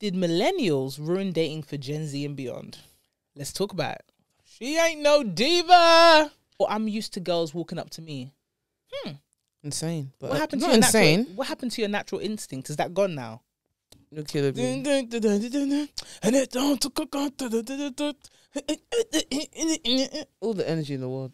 Did millennials ruin dating for Gen Z and beyond? Let's talk about it. She ain't no diva. Well, I'm used to girls walking up to me. Insane. But what happened to your insane. Natural, what happened to your natural instinct? Is that gone now? You're killing me. All the energy in the world.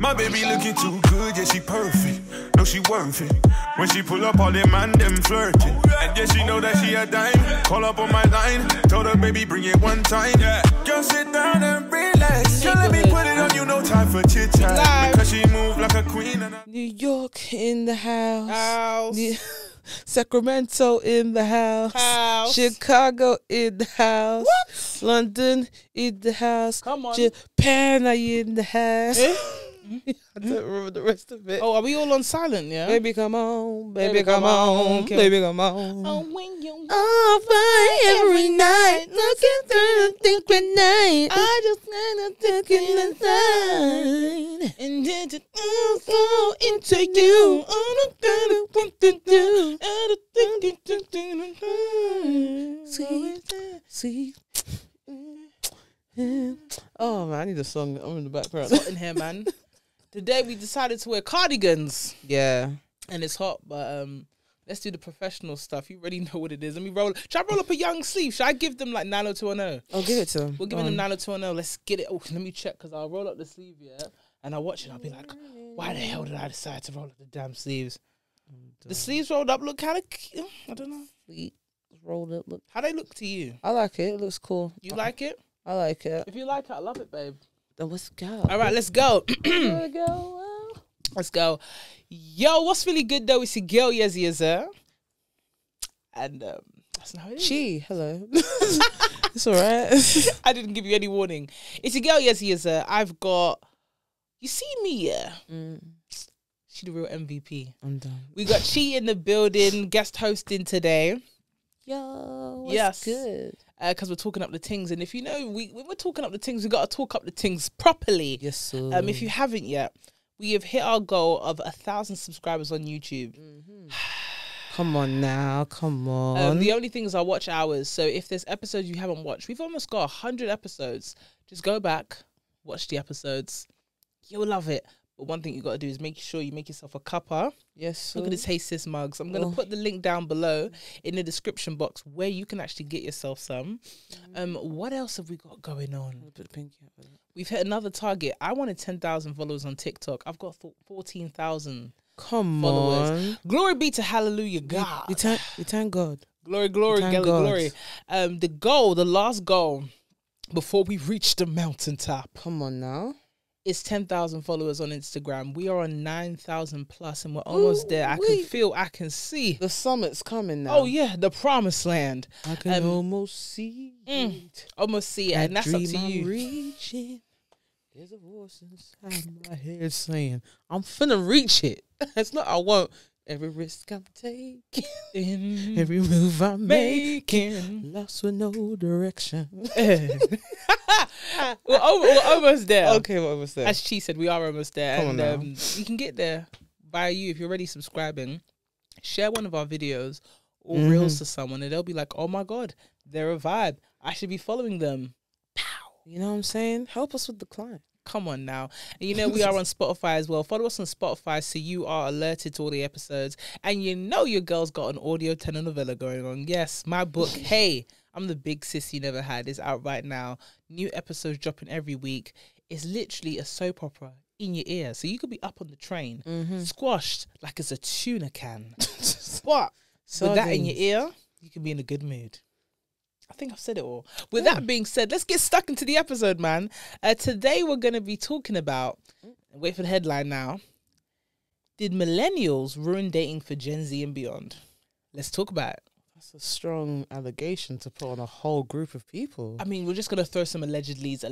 My baby looking too good, yeah, she perfect. No, she worth it. When she pull up, all them man, them flirting. And yeah, she know that she a dime. Call up on my line, told her, baby, bring it one time. Yeah. Girl, sit down and relax. Girl, let me put it on you, no time for chit-chat. Because she move like a queen. And New York in the house. Sacramento in the house. Chicago in the house. What? London in the house. Come on. Japan are you in the house. Eh? I don't remember the rest of it. Oh, are we all on silent? Yeah. Baby, come on. Baby, come on. Baby, come on. Oh, when you all right every night, looking through the think at night. I just wanna take it inside and then just fall into you. All I'm gonna want to do. I don't think it's sweet. Oh man, I need a song. I'm in the background. It's hot in here, man. Today we decided to wear cardigans. Yeah. And it's hot, but let's do the professional stuff. You already know what it is. Let me roll. Should I roll up a young sleeve? Should I give them like 90210? I'll give it to them. We're giving them 90210. Let's get it. Oh, let me check, because I'll roll up the sleeve, yeah. And I'll watch it. I'll be like, why the hell did I decide to roll up the damn sleeves? The sleeves rolled up look kind of cute. I don't know. Sweet. Rolled up look. How they look to you? I like it. It looks cool. You like it? I like it. If you like it, I love it, babe. Then let's go. All right, let's go. Let's go. Yo, what's really good though? It's your girl Yezzi Yezzir. And that's not how it is. Hello. It's all right. I didn't give you any warning. It's your girl Yezzi Yezzir. I've got. You see me, yeah. She the real MVP. I'm done. We got Chi in the building, guest hosting today. Yo, what's good? Because we're talking up the things, and if you know we're talking up the things, we got to talk up the things properly. Yes, sir. If you haven't yet, we have hit our goal of 1,000 subscribers on YouTube. Come on now, come on. The only things are watch hours. So if there's episodes you haven't watched, we've almost got 100 episodes. Just go back, watch the episodes. You'll love it. But one thing you got to do is make sure you make yourself a cuppa. Yes, sir. Look at this Hey Sis mugs. I'm going to put the link down below in the description box where you can actually get yourself some. What else have we got going on? We've hit another target. I wanted 10,000 followers on TikTok. I've got 14,000 followers. Glory be to hallelujah, God. We thank God. Glory, glory, glory, glory. The goal, the last goal before we reach the mountaintop. Come on now. It's 10,000 followers on Instagram. We are on 9,000 plus and we're almost there. I can feel, I can see. The summit's coming now. Oh, yeah, the promised land. I can almost see it. Almost see it, and that's up to you. Reaching. There's a voice inside my head saying, I'm finna reach it. It's not I won't. Every risk I'm taking, every move I'm making, lost with no direction. We're almost there. Okay, we're almost there. As she said, we are almost there. Come on now. You can get there by you if you're already subscribing. Share one of our videos or reels to someone, and they'll be like, oh my God, they're a vibe. I should be following them. Pow. You know what I'm saying? Help us with the climb. Come on now. And you know we are on Spotify as well. Follow us on Spotify so you are alerted to all the episodes. And you know your girl's got an audio telenovela going on. Yes, my book, Hey, I'm the Big Sis You Never Had, is out right now. New episodes dropping every week. It's literally a soap opera in your ear. So you could be up on the train, squashed like it's a tuna can. What? So with that in your ear, you can be in a good mood. I think I've said it all. With that being said, let's get stuck into the episode, man. Today we're going to be talking about, wait for the headline now, did millennials ruin dating for Gen Z and beyond? Let's talk about it. That's a strong allegation to put on a whole group of people. I mean, we're just going to throw some allegedlys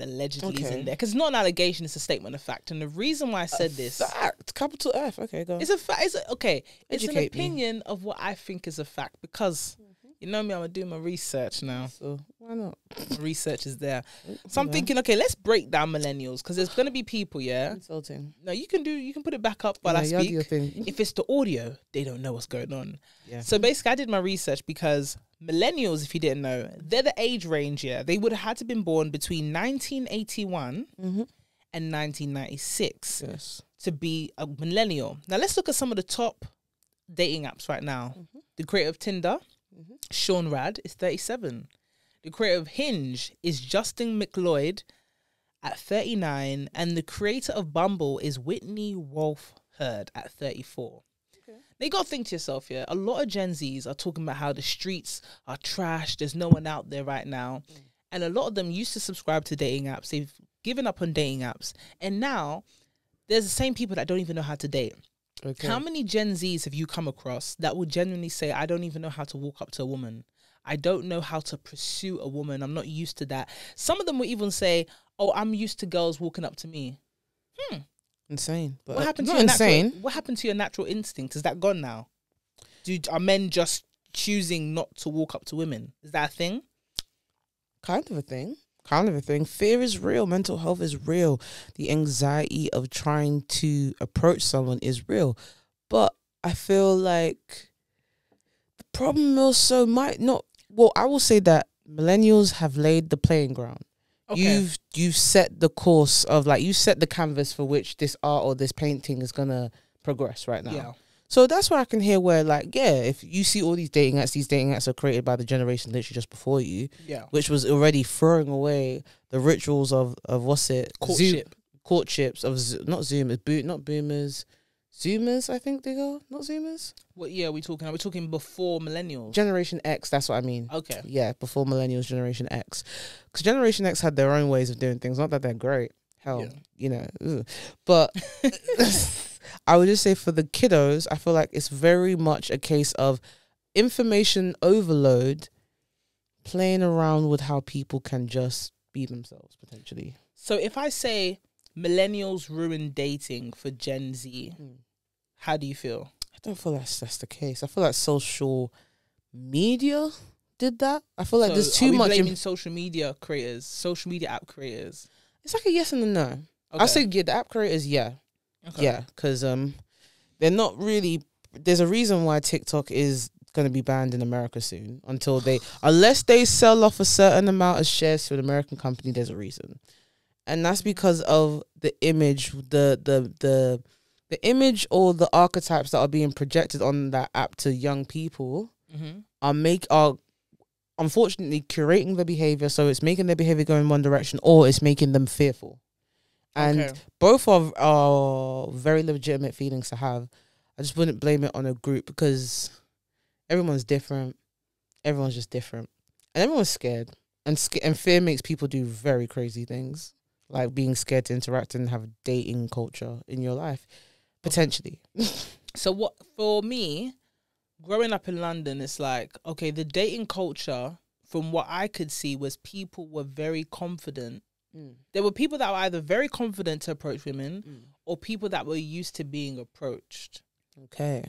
in there. Because it's not an allegation, it's a statement of fact. And the reason why I said this... Fact, capital F. Okay, go on. It's a fact. Okay, it's an opinion of what I think is a fact because... You know me, I'm going to do my research now. So why not? My research is there. So I'm thinking, okay, let's break down millennials because there's going to be people, yeah? Insulting. No, you can do, you can put it back up while I speak. Your thing. If it's the audio, they don't know what's going on. Yeah. So basically, I did my research because millennials, if you didn't know, they're the age range, yeah? They would have had to have been born between 1981 and 1996 to be a millennial. Now, let's look at some of the top dating apps right now. The creator of Tinder, Sean Rad, is 37. The creator of Hinge is Justin McLeod at 39. And the creator of Bumble is Whitney Wolfe Herd at 34. Okay. Now you got to think to yourself, yeah, a lot of Gen Zs are talking about how the streets are trash. There's no one out there right now. And a lot of them used to subscribe to dating apps. They've given up on dating apps. And now there's the same people that don't even know how to date. Okay. How many Gen Zs have you come across that would genuinely say, I don't even know how to walk up to a woman. I don't know how to pursue a woman. I'm not used to that. Some of them will even say, oh, I'm used to girls walking up to me. Insane. But what happened to your natural, what happened to your natural instinct? Is that gone now? Are men just choosing not to walk up to women? Is that a thing? Kind of a thing. Kind of a thing. Fear is real. Mental health is real. The anxiety of trying to approach someone is real. But I feel like the problem also might not. Well, I will say that millennials have laid the playing ground. Okay. You've set the course of, like, you set the canvas for which this art or this painting is gonna progress right now. Yeah. So that's where I can hear where, like, yeah, if you see all these dating apps are created by the generation literally just before you, yeah, which was already throwing away the rituals of what's it? Courtship. Courtships of, not Zoomers, not Boomers, Zoomers, I think they go, not Zoomers. What year are we talking? Are we talking before millennials? Generation X, that's what I mean. Okay. Yeah, before millennials, Generation X. Because Generation X had their own ways of doing things, not that they're great. Hell, yeah. You know, but I would just say for the kiddos, I feel like it's very much a case of information overload, playing around with how people can just be themselves, potentially. So if I say millennials ruin dating for Gen Z, how do you feel? I don't feel that's the case. I feel like social media did that. I feel like there's too much. Are we blaming social media creators, social media app creators? It's like a yes and a no. Okay. I'll say, yeah, the app creators, yeah. Okay. Yeah, because they're not really. There's a reason why TikTok is going to be banned in America soon. Unless they sell off a certain amount of shares to an American company, there's a reason, and that's because of the image, the image or the archetypes that are being projected on that app to young people are unfortunately curating the behavior, so it's making their behavior go in one direction or it's making them fearful. And both are very legitimate feelings to have. I just wouldn't blame it on a group because everyone's different. Everyone's just different. And everyone's scared. And fear makes people do very crazy things, like being scared to interact and have a dating culture in your life, potentially. So what, for me, growing up in London, it's like, okay, the dating culture, from what I could see, was people were very confident. There were people that were either very confident to approach women or people that were used to being approached. Okay.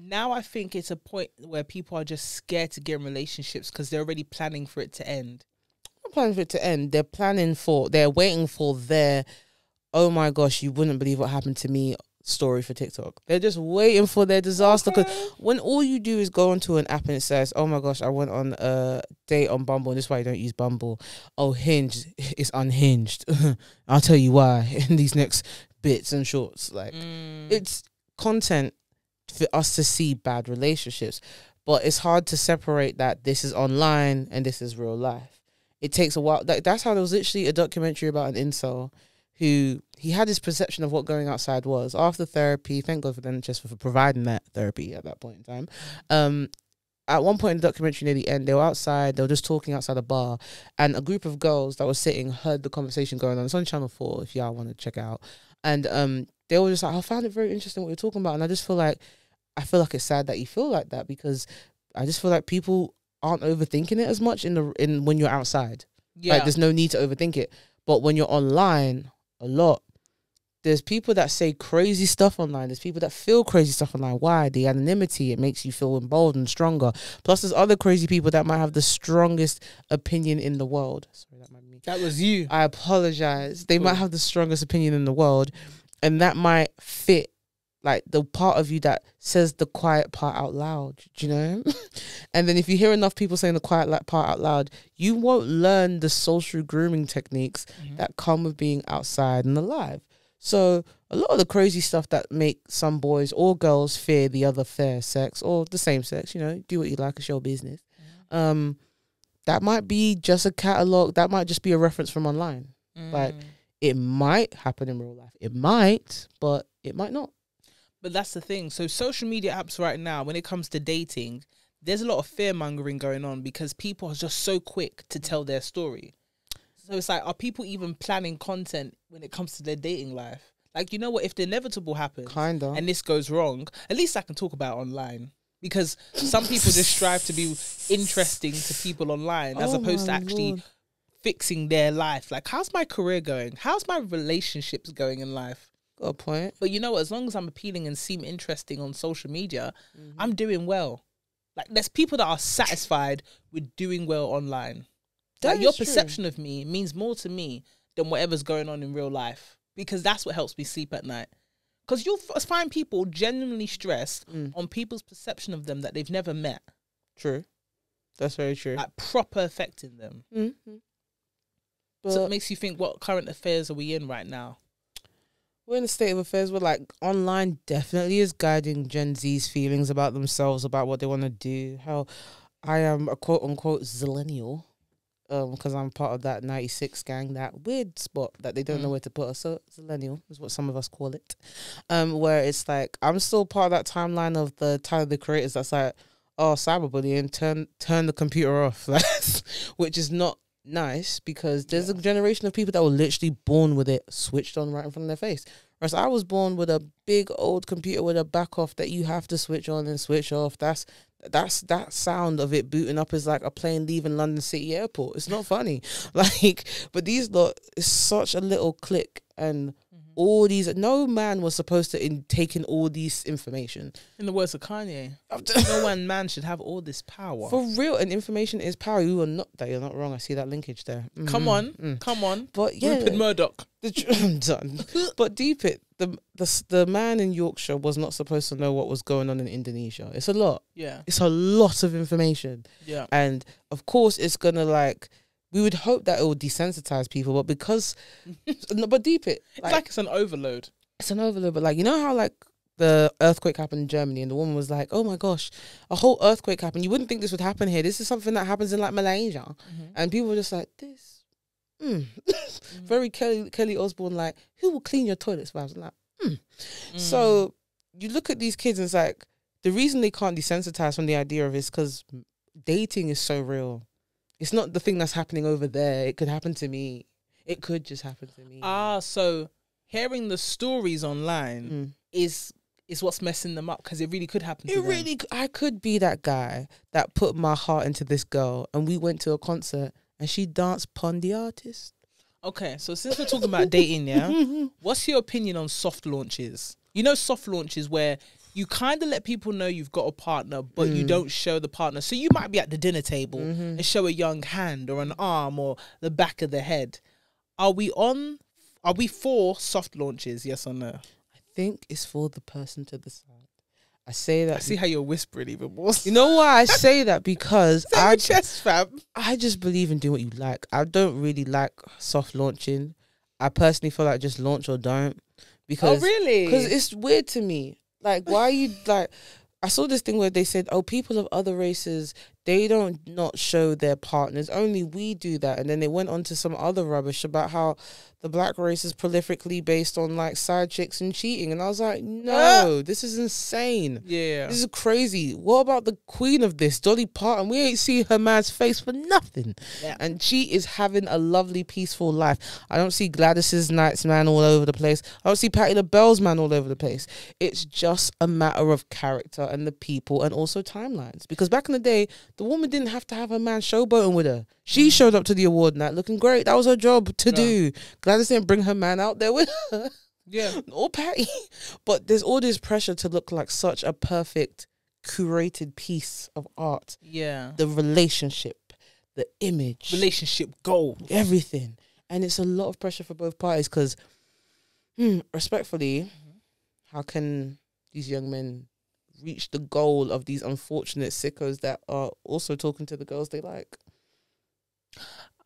Now I think it's a point where people are just scared to get in relationships because they're already planning for it to end. Not planning for it to end. They're waiting for their, oh my gosh, you wouldn't believe what happened to me story for TikTok. They're just waiting for their disaster because when all you do is go onto an app and it says, oh my gosh, I went on a date on Bumble, and this is why you don't use Bumble. Oh, Hinge is unhinged. I'll tell you why in these next bits and shorts. Like, it's content for us to see bad relationships, but it's hard to separate that this is online and this is real life. It takes a while. That's how there was literally a documentary about an incel who, he had his perception of what going outside was. After therapy, thank God for the NHS for providing that therapy at that point in time. At one point in the documentary near the end, they were outside, they were just talking outside a bar, and a group of girls that were sitting heard the conversation going on. It's on Channel 4 if y'all want to check it out. And they were just like, I found it very interesting what you're talking about. And I just feel like, it's sad that you feel like that because I just feel like people aren't overthinking it as much when you're outside. Yeah. Like, there's no need to overthink it. But when you're online a lot, There's people that say crazy stuff online. There's people that feel crazy stuff online. Why? The anonymity, it makes you feel emboldened and stronger. Plus, there's other crazy people that might have the strongest opinion in the world. Sorry, that might be... That was you. I apologize. They might have the strongest opinion in the world, and that might fit like the part of you that says the quiet part out loud, do you know? And then if you hear enough people saying the quiet part out loud, you won't learn the social grooming techniques that come with being outside and alive. So a lot of the crazy stuff that make some boys or girls fear the other fair sex or the same sex, you know, do what you like, it's your business. That might be just a catalogue. That might just be a reference from online. Like, it might happen in real life. It might, but it might not. But that's the thing. So social media apps right now, when it comes to dating, there's a lot of fear mongering going on because people are just so quick to tell their story. So it's like, are people even planning content when it comes to their dating life? Like, you know what? If the inevitable happens and this goes wrong, at least I can talk about it online. Because some people just strive to be interesting to people online as opposed to actually fixing their life. Like, how's my career going? How's my relationships going in life? Got a point. But you know what? As long as I'm appealing and seem interesting on social media, I'm doing well. Like, there's people that are satisfied with doing well online. Like, your perception of me means more to me than whatever's going on in real life, because that's what helps me sleep at night. Because you'll find people genuinely stressed on people's perception of them that they've never met. True. That's very true. Like, proper affecting them. So it makes you think, what current affairs are we in right now? We're in a state of affairs where, like, online definitely is guiding Gen Z's feelings about themselves, about what they want to do. How I am a quote-unquote zillennial. Because I'm part of that 96 gang, that weird spot that they don't know where to put us. So millennial is what some of us call it. Where it's like, I'm still part of that timeline of the Tyler, the Creators, that's like, oh, cyberbullying, turn the computer off. Which is not nice, because there's a generation of people that were literally born with it switched on right in front of their face. Whereas I was born with a big old computer with a back off that you have to switch on and switch off. That sound of it booting up is like a plane leaving London City Airport. It's not funny. Like, but these lot is such a little clique, and all these, no man was supposed to take in all these information. In the words of Kanye, no one man should have all this power. For real, and information is power. You are not that. You're not wrong. I see that linkage there. Come on. But yeah, Murdoch. But deep it. The man in Yorkshire was not supposed to know what was going on in Indonesia. It's a lot. Yeah. It's a lot of information. Yeah. And of course it's gonna, like, we would hope that it will desensitize people, but because deep it. Like, it's like it's an overload. It's an overload, but like, you know how like the earthquake happened in Germany and the woman was like, oh my gosh, a whole earthquake happened. You wouldn't think this would happen here. This is something that happens in like Malaysia. And people were just like, this very Kelly Osbourne, like, who will clean your toilets? But I was like, so you look at these kids and it's like, the reason they can't desensitize from the idea of it is because dating is so real. It's not the thing that's happening over there. It could happen to me. It could just happen to me. Ah, so hearing the stories online is what's messing them up, because it really could happen to them. I could be that guy that put my heart into this girl and we went to a concert and she danced Pon the Artist. Okay, so since we're talking about dating, yeah, what's your opinion on soft launches? You know, soft launches where you kind of let people know you've got a partner, but you don't show the partner. So you might be at the dinner table and show a young hand or an arm or the back of the head. Are we for soft launches, yes or no? I think it's for the person to decide. I say that. I see how you're whispering even more. You know why I say that? Because I just believe in doing what you like. I don't really like soft launching. I personally feel like just launch or don't. Because, oh, really? Because it's weird to me. Like, why are you, like, I saw this thing where they said, oh, people of other races, they don't not show their partners. Only we do that. And then they went on to some other rubbish about how the black race is prolifically based on, like, side chicks and cheating. And I was like, no, this is insane. Yeah. This is crazy. What about the queen of this, Dolly Parton? We ain't seen her man's face for nothing. Yeah. And she is having a lovely, peaceful life. I don't see Gladys's Knight's man all over the place. I don't see Patti LaBelle's man all over the place. It's just a matter of character and the people and also timelines. Because back in the day, the woman didn't have to have her man showboating with her. She showed up to the award night looking great. That was her job to do. Gladys didn't bring her man out there with her. Yeah. Or Patty. But there's all this pressure to look like such a perfect curated piece of art. Yeah. The relationship, the image. Relationship goal. Everything. And it's a lot of pressure for both parties because, respectfully, how can these young men reach the goal of these unfortunate sickos that are also talking to the girls they like?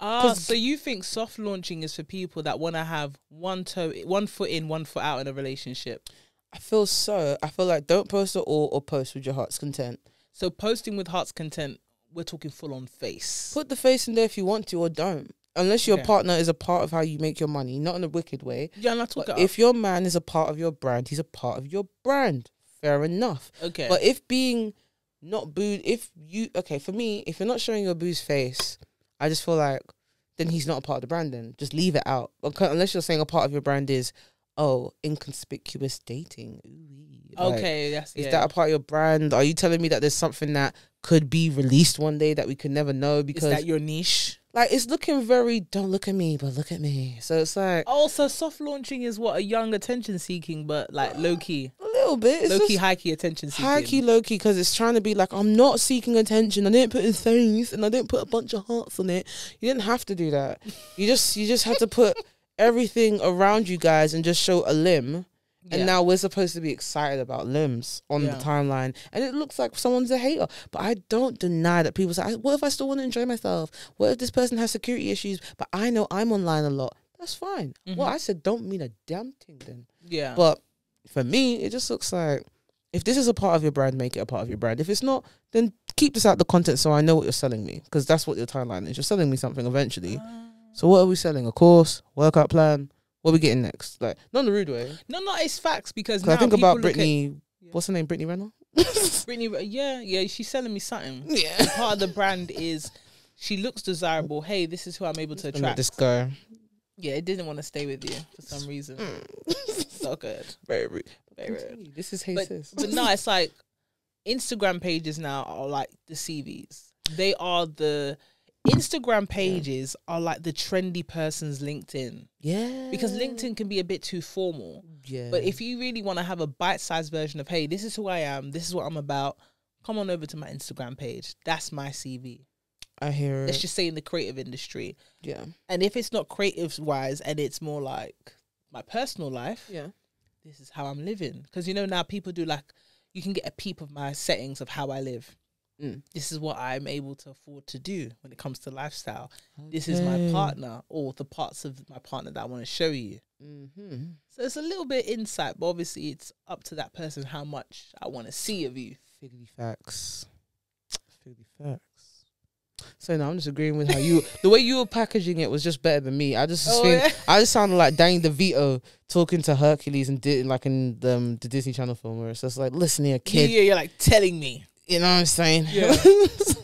Ah, so you think soft launching is for people that want to have one foot in, one foot out in a relationship? I feel so. I feel like don't post at all or post with your heart's content. So posting with heart's content, we're talking full on face. Put the face in there if you want to or don't. Unless your partner is a part of how you make your money, not in a wicked way. Yeah, and I talk about if your man is a part of your brand, he's a part of your brand. Fair enough. Okay. But if being not booed, if you, okay, for me, if you're not showing your boo's face, I just feel like then he's not a part of the brand then. Just leave it out. Okay, unless you're saying a part of your brand is, oh, inconspicuous dating. Ooh, okay. Like, is that a part of your brand? Are you telling me that there's something that could be released one day that we could never know? Because is that your niche? Like, it's looking very, don't look at me, but look at me. So it's like... Oh, so soft launching is what? A young attention-seeking, but like low-key. A little bit. Low-key, high-key attention-seeking. High-key, low-key, because it's trying to be like, I'm not seeking attention. I didn't put in things, and I didn't put a bunch of hearts on it. You didn't have to do that. You just had to put everything around you guys and just show a limb. And now we're supposed to be excited about limbs on the timeline. And it looks like someone's a hater. But I don't deny that people say, what if I still want to enjoy myself? What if this person has security issues? But I know I'm online a lot. That's fine. Well, I said don't mean a damn thing then. Yeah. But for me, it just looks like if this is a part of your brand, make it a part of your brand. If it's not, then keep this out of the content so I know what you're selling me. Because that's what your timeline is. You're selling me something eventually. So what are we selling? A course? Workout plan? What are we getting next? Like, not in a rude way. No, no, it's facts because now I think about Britney, what's her name? Britney Reynolds? Britney, yeah, she's selling me something. Yeah. Part of the brand is she looks desirable. Hey, this is who I'm able to attract. Like this guy. Yeah, it didn't want to stay with you for some reason. So good. Very rude. Very rude. This is Hey Sis. But no, it's like Instagram pages now are like the CVs. They are the... Instagram pages are like the trendy person's LinkedIn. Yeah. Because LinkedIn can be a bit too formal. Yeah. But if you really want to have a bite-sized version of, hey, this is who I am, this is what I'm about, come on over to my Instagram page. That's my CV. I hear it. Let's just say in the creative industry. Yeah. And if it's not creative-wise and it's more like my personal life, yeah, this is how I'm living. Because, you know, now people do like, you can get a peep of my settings of how I live. This is what I'm able to afford to do when it comes to lifestyle. Okay. This is my partner or the parts of my partner that I want to show you. So it's a little bit insight, but obviously it's up to that person how much I want to see of you. Figgly facts. Figgly facts. So now I'm just agreeing with how you, the way you were packaging it was just better than me. I just I just sounded like Danny DeVito talking to Hercules and did like in the Disney Channel film where it's just like, listen here, kid. Yeah, you're like telling me. You know what I'm saying? Yeah.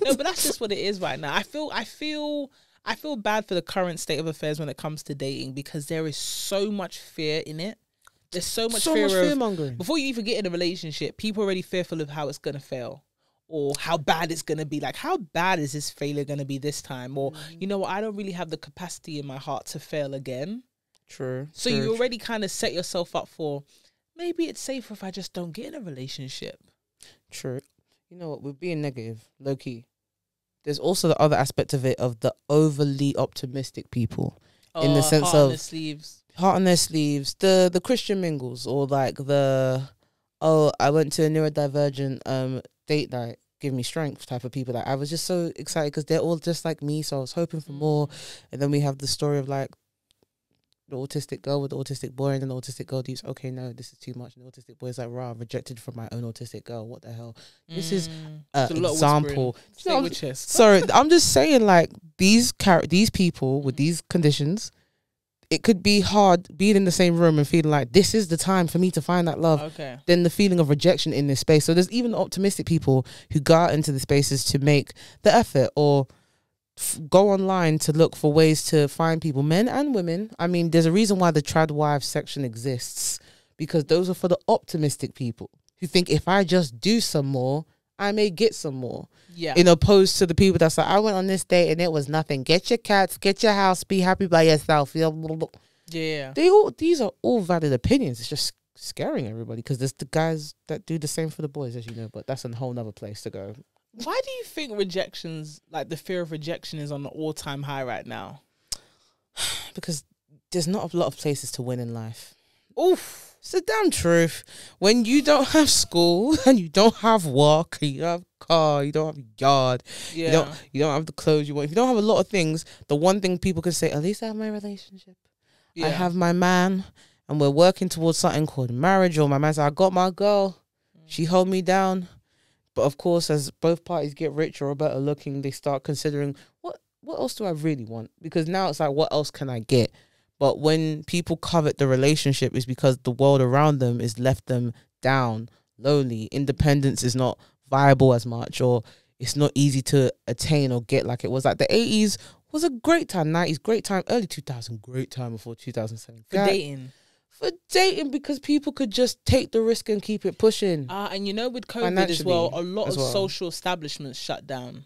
No, but that's just what it is right now. I feel bad for the current state of affairs when it comes to dating because there is so much fear in it. There's so much fear mongering. Before you even get in a relationship, people are already fearful of how it's gonna fail or how bad it's gonna be. Like, how bad is this failure gonna be this time? Or you know what, I don't really have the capacity in my heart to fail again. True. So you already kind of set yourself up for maybe it's safer if I just don't get in a relationship. True. You know what, we're being negative, low-key. There's also the other aspect of it, of the overly optimistic people. Oh, in the sense of... Heart on their sleeves. The Christian mingles, or like the, oh, I went to a neurodivergent date night, give me strength type of people. Like, I was just so excited because they're all just like me, so I was hoping for more. And then we have the story of like, the autistic girl with the autistic boy, and then the autistic girl deeps, okay, no, this is too much. And the autistic boy is like, rah, rejected from my own autistic girl. What the hell? This is an example. No, sorry, I'm just saying, like, these people with these conditions, it could be hard being in the same room and feeling like this is the time for me to find that love. Okay. Then the feeling of rejection in this space. So there's even optimistic people who go out into the spaces to make the effort or go online to look for ways to find people, men and women. I mean, there's a reason why the trad wives section exists, because those are for the optimistic people who think if I just do some more, I may get some more. Yeah. In opposed to the people that's like, I went on this date and it was nothing. Get your cats, get your house, be happy by yourself. Yeah. These are all valid opinions. It's just scaring everybody because there's the guys that do the same for the boys, as you know, but that's a whole nother place to go. Why do you think rejections, like the fear of rejection, is on the all-time high right now? Because there's not a lot of places to win in life. Oof. It's the damn truth. When you don't have school and you don't have work, you don't have car, you don't have yard, yeah, you don't have the clothes you want. If you don't have a lot of things, the one thing people can say, at least I have my relationship. Yeah. I have my man, and we're working towards something called marriage. Or my man said, I got my girl. She hold me down. But of course, as both parties get richer or better looking, they start considering, what else do I really want? Because now it's like, what else can I get? But when people covet the relationship, it's because the world around them has left them down, lonely. Independence is not viable as much, or it's not easy to attain or get like it was. Like the 80s was a great time, 90s, great time, early 2000, great time before 2007. For dating. For dating, because people could just take the risk and keep it pushing. And you know, with COVID as well, a lot of social establishments shut down.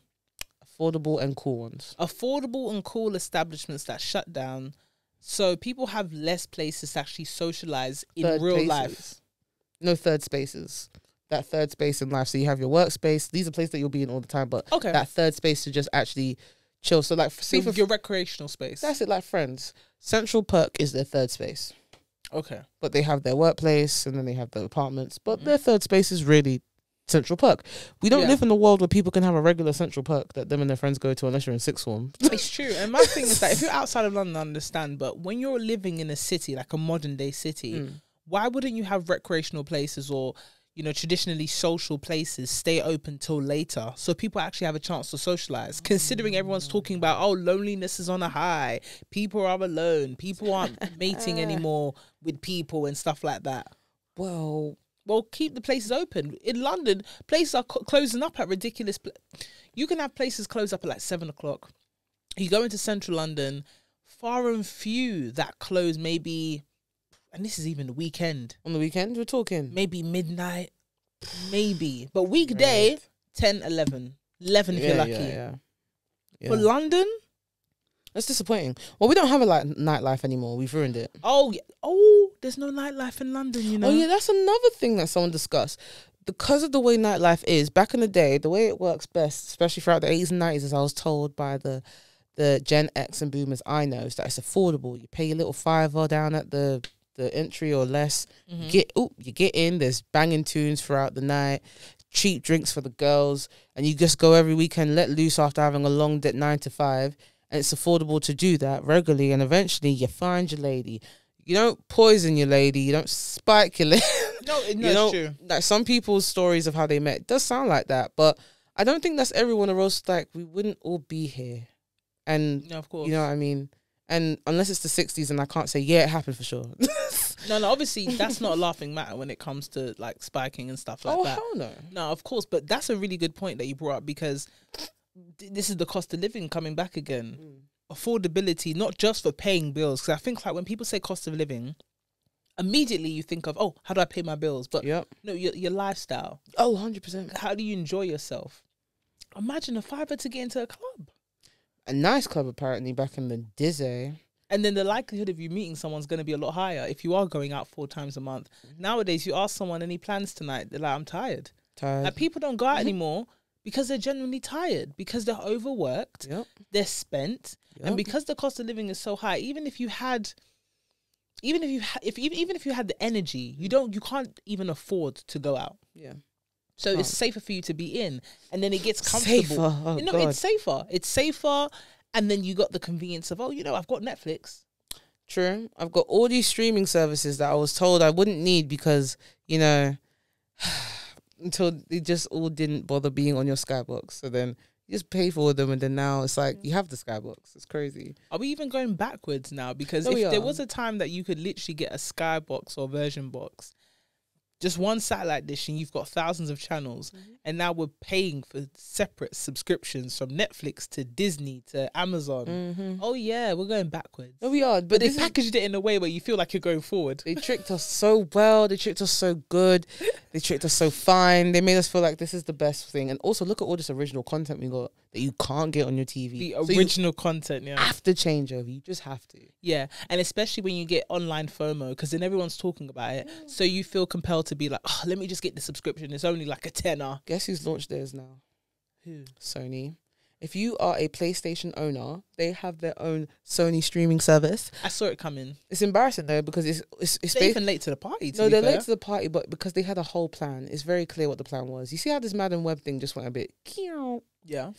Affordable and cool ones. Affordable and cool establishments that shut down. So people have less places to actually socialize in real life. No third spaces. That third space in life. So you have your workspace. These are places that you'll be in all the time. But okay, that third space to just actually chill. So like, see, your recreational space. That's it, like friends. Central Perk is their third space. Okay. But they have their workplace and then they have their apartments. But their third space is really Central Perk. We don't live in a world where people can have a regular Central Perk that them and their friends go to unless you're in sixth form. It's true. And my thing is that if you're outside of London, I understand, but when you're living in a city, like a modern day city, why wouldn't you have recreational places or, you know, traditionally social places stay open till later so people actually have a chance to socialize? Considering everyone's talking about, oh, loneliness is on a high, people are alone, people aren't mating anymore with people and stuff like that. Well, keep the places open. In London, places are closing up at ridiculous... You can have places close up at like 7 o'clock. You go into central London, far and few that close maybe... And this is even the weekend. On the weekend, we're talking. Maybe midnight, maybe. But weekday, right. 10, 11. 11 if you're lucky. Yeah. For London... That's disappointing. Well, we don't have a nightlife anymore. We've ruined it. Oh, there's no nightlife in London, you know. Oh, yeah, that's another thing that someone discussed. Because of the way nightlife is, back in the day, the way it works best, especially throughout the 80s and 90s, as I was told by the Gen X and Boomers I know, is that it's affordable. You pay your little $5 down at the entry or less. You get in, there's banging tunes throughout the night, cheap drinks for the girls, and you just go every weekend, let loose after having a long 9 to 5. And it's affordable to do that regularly, and eventually you find your lady. You don't poison your lady. You don't spike your lady. No, it's true. Like some people's stories of how they met does sound like that, but I don't think that's everyone. Or else, like, we wouldn't all be here. And no, of course, you know what I mean. And unless it's the 60s, and I can't say yeah, it happened for sure. No, obviously that's not a laughing matter when it comes to like spiking and stuff like that. Oh, hell no. No, of course, but that's a really good point that you brought up because this is the cost of living coming back again. Affordability, not just for paying bills. Because I think like when people say cost of living, immediately you think of, oh, how do I pay my bills? But no, your lifestyle. Oh, 100%. How do you enjoy yourself? Imagine a £5 to get into a club. A nice club, apparently, back in the Dizzy. And then the likelihood of you meeting someone's going to be a lot higher if you are going out 4 times a month. Nowadays, you ask someone, any plans tonight? They're like, I'm tired. Like, people don't go out anymore. Because they're genuinely tired, because they're overworked, they're spent, and because the cost of living is so high. Even if you had the energy, you can't even afford to go out. Yeah, so it's safer for you to be in, and then it gets comfortable. Safer. Oh, God. It's safer, and then you got the convenience of I've got Netflix. True, I've got all these streaming services that I was told I wouldn't need because until they just all didn't bother being on your Skybox. So then you just pay for them, and then now it's like you have the Skybox. It's crazy. Are we even going backwards now? Because if there was a time that you could literally get a Skybox or Version Box, Just one satellite dish and you've got thousands of channels. Mm-hmm. And now we're paying for separate subscriptions from Netflix to Disney to Amazon. Mm-hmm. Oh yeah, we're going backwards. No, we are. But they packaged it in a way where you feel like you're going forward. They tricked us so well. They tricked us so good. They tricked us so fine. They made us feel like this is the best thing. And also look at all this original content we got that you can't get on your TV. The original content, yeah. Have to change over. You just have to. Yeah. And especially when you get online FOMO, because then everyone's talking about it. Yeah. So you feel compelled to be like, oh, let me just get the subscription. It's only like a £10. Guess who's launched theirs now? Who? Sony. If you are a PlayStation owner, they have their own Sony streaming service. I saw it coming. It's embarrassing though, because it's they're even late to the party. No, they're late to the party, but because they had a whole plan, it's very clear what the plan was. You see how this Madame Web thing just went a bit? Yeah.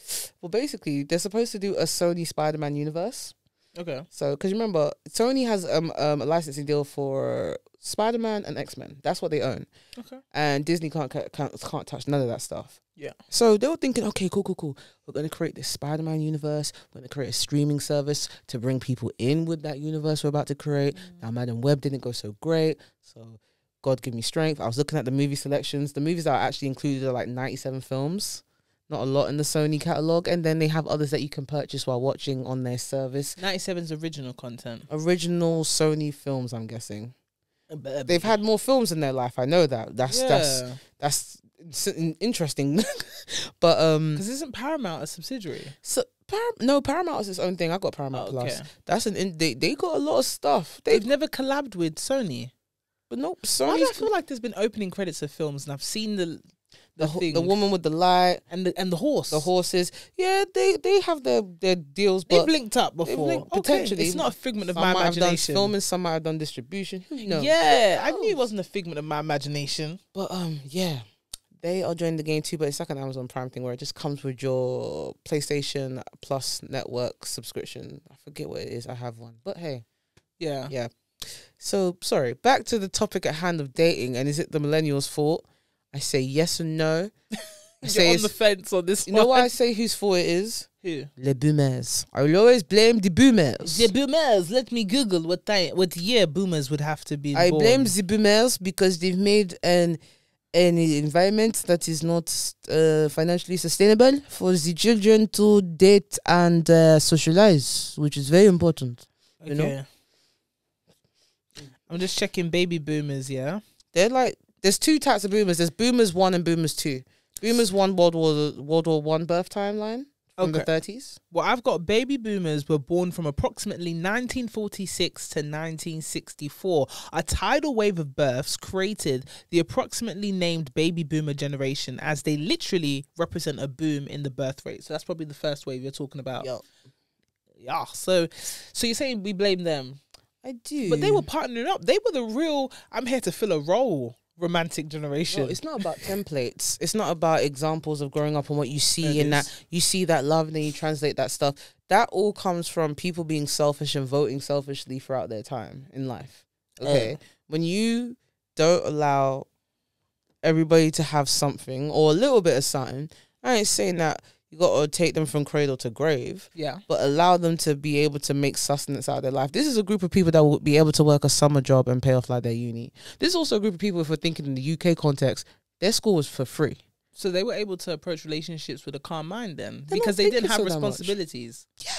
Well, basically, they're supposed to do a Sony Spider-Man universe. Okay. So, because remember, Sony has a licensing deal for Spider-Man and X-Men. That's what they own. Okay. And Disney can't touch none of that stuff. Yeah. So they were thinking, okay, cool. We're going to create this Spider-Man universe. We're going to create a streaming service to bring people in with that universe we're about to create. Now, Madame Web didn't go so great. So, God give me strength. I was looking at the movie selections. The movies that are actually included are like 97 films. Not a lot in the Sony catalogue. And then they have others that you can purchase while watching on their service. 97's original content. Original Sony films, I'm guessing. They've had more films in their life. I know that. That's interesting. But because isn't Paramount a subsidiary? So no, Paramount is its own thing. I got Paramount Plus. That's they got a lot of stuff. They've never collabed with Sony. But nope, Sony. Why do I feel like there's been opening credits of films and I've seen the woman with the light and the horse, the horses. Yeah, they have their deals. But they've linked up before. Potentially, it's not a figment of my imagination. Might have done filming, some might have done distribution. Who knows? Yeah, I knew it wasn't a figment of my imagination. But yeah, they are joining the game too. But it's like an Amazon Prime thing where it just comes with your PlayStation Plus network subscription. I forget what it is. I have one, but hey, yeah. So sorry. Back to the topic at hand of dating, and is it the millennials' fault? I say yes and no. You're on the fence on this one. You know why I say whose fault it is? Who? The boomers. I will always blame the boomers. The boomers. Let me Google what year boomers would have to be born. I blame the boomers because they've made an environment that is not financially sustainable for the children to date and socialize, which is very important. Okay. You know? I'm just checking baby boomers, yeah? They're like... There's two types of boomers. There's boomers 1 and boomers 2. Boomers 1 World War I birth timeline from the 30s. Well, I've got baby boomers were born from approximately 1946 to 1964. A tidal wave of births created the approximately named baby boomer generation, as they literally represent a boom in the birth rate. So that's probably the first wave you're talking about. Yep. Yeah. So you're saying we blame them? I do. But they were partnering up. They were the real I'm here to fill a role. Romantic generation. No, it's not about templates. It's not about examples of growing up and what you see and that you see that love and then you translate that stuff. That all comes from people being selfish and voting selfishly throughout their time in life. Okay. When you don't allow everybody to have something or a little bit of something, I ain't saying that you got to take them from cradle to grave. Yeah. But allow them to be able to make sustenance out of their life. This is a group of people that will be able to work a summer job and pay off like their uni. This is also a group of people, if we're thinking in the UK context, their school was for free. So they were able to approach relationships with a calm mind then. Because they didn't have responsibilities. Yeah.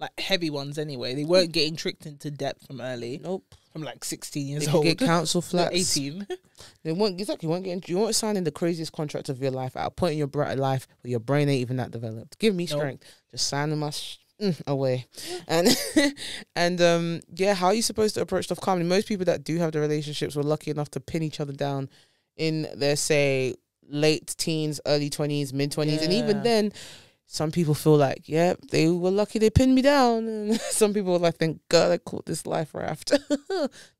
Like heavy ones anyway. They weren't getting tricked into debt from early. Nope. From like 16 years old. They could get council flats. 18. They weren't, exactly, you weren't signing the craziest contract of your life at a point in your life where your brain ain't even that developed. Give me strength. Nope. Just signing my away. And, yeah, how are you supposed to approach stuff calmly? Most people that do have the relationships were lucky enough to pin each other down in their, say, late teens, early 20s, mid 20s. Yeah. And even then, some people feel like, yeah, they were lucky they pinned me down. And some people are like, thank God I caught this life raft.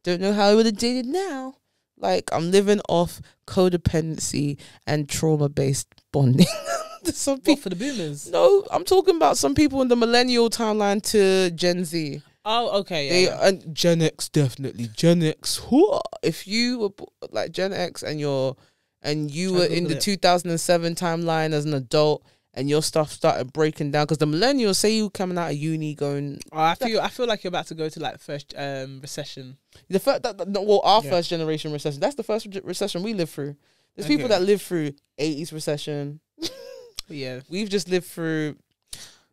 Don't know how I would have dated now. Like, I'm living off codependency and trauma-based bonding. Some people, what, for the boomers? No, I'm talking about some people in the millennial timeline to Gen Z. Oh, okay. Yeah. And Gen X, definitely. Gen X. If you were, like, Gen X and you were in the 2007 timeline as an adult... and your stuff started breaking down? Because the millennials, say you coming out of uni going... Oh, I feel like you're about to go to like first recession. The first, well, our first generation recession. That's the first recession we lived through. There's people that lived through 80s recession. Yeah. We've just lived through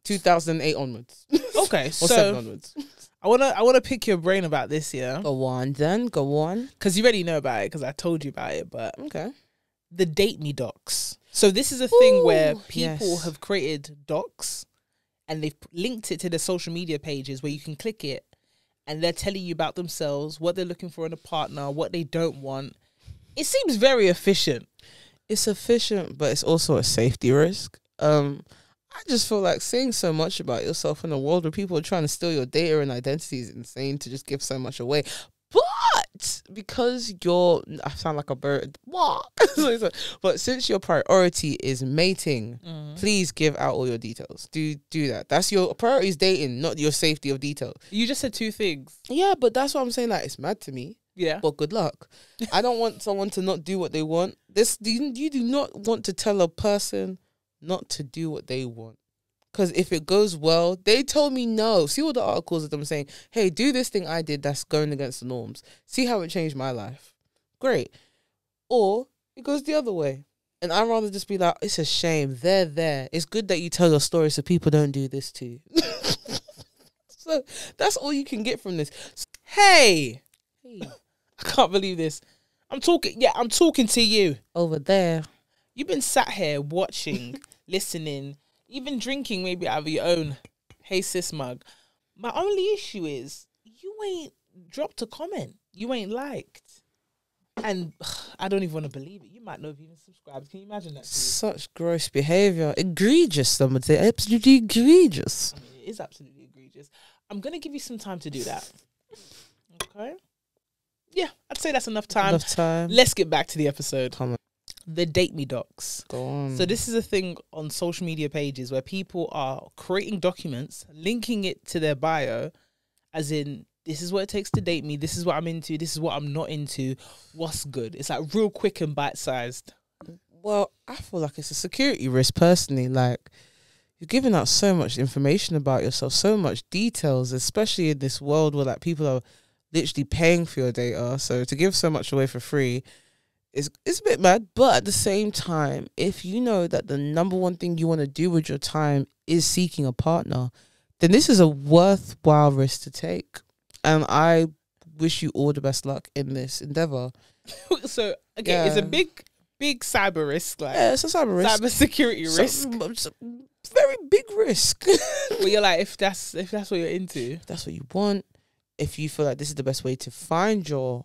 2008 onwards. Okay. Or so 7 onwards. I wanna pick your brain about this, yeah? Go on then, go on. Because you already know about it, because I told you about it, but... Okay. The Date Me docs. So this is a thing where people have created docs and they've linked it to their social media pages where you can click it and they're telling you about themselves, what they're looking for in a partner, what they don't want. It seems very efficient. It's efficient, but it's also a safety risk. I just feel like saying so much about yourself in a world where people are trying to steal your data and identity is insane, to just give so much away. But because you're, I sound like a bird. What? But since your priority is mating, please give out all your details. Do that. That's your priority is dating, not your safety of details. You just said 2 things. Yeah, but that's what I'm saying. Like, it's mad to me. Yeah. But good luck. I don't want someone to not do what they want. You do not want to tell a person not to do what they want. Because if it goes well, they told me no. See all the articles of them saying, hey, do this thing I did that's going against the norms. See how it changed my life. Great. Or it goes the other way. And I'd rather just be like, it's a shame. They're there. It's good that you tell your story so people don't do this too. So that's all you can get from this. Hey. Hey. I can't believe this. I'm talking to you. Over there. You've been sat here watching, listening, even drinking maybe out of your own Hey Sis mug. My only issue is you ain't dropped a comment. You ain't liked. And I don't even want to believe it. You might not have even subscribed. Can you imagine that? Such gross behaviour. Egregious, some would say. Absolutely egregious. I mean, it is absolutely egregious. I'm going to give you some time to do that. Okay? Yeah, I'd say that's enough time. Enough time. Let's get back to the episode. Come on. The Date Me docs. Go on. So this is a thing on social media pages where people are creating documents, linking it to their bio, as in, this is what it takes to date me, this is what I'm into, this is what I'm not into, what's good. It's like real quick and bite-sized. Well, I feel like it's a security risk personally. Like, you're giving out so much information about yourself, so much details, especially in this world where like people are literally paying for your data. So to give so much away for free, it's a bit mad. But at the same time, if you know that the number one thing you want to do with your time is seeking a partner, then this is a worthwhile risk to take. And I wish you all the best luck in this endeavour. So, okay, yeah. It's a big, big cyber risk. Like, yeah, it's a cyber risk. Cyber security risk. Very big risk. But you're like, if that's what you're into. If that's what you want. If you feel like this is the best way to find your...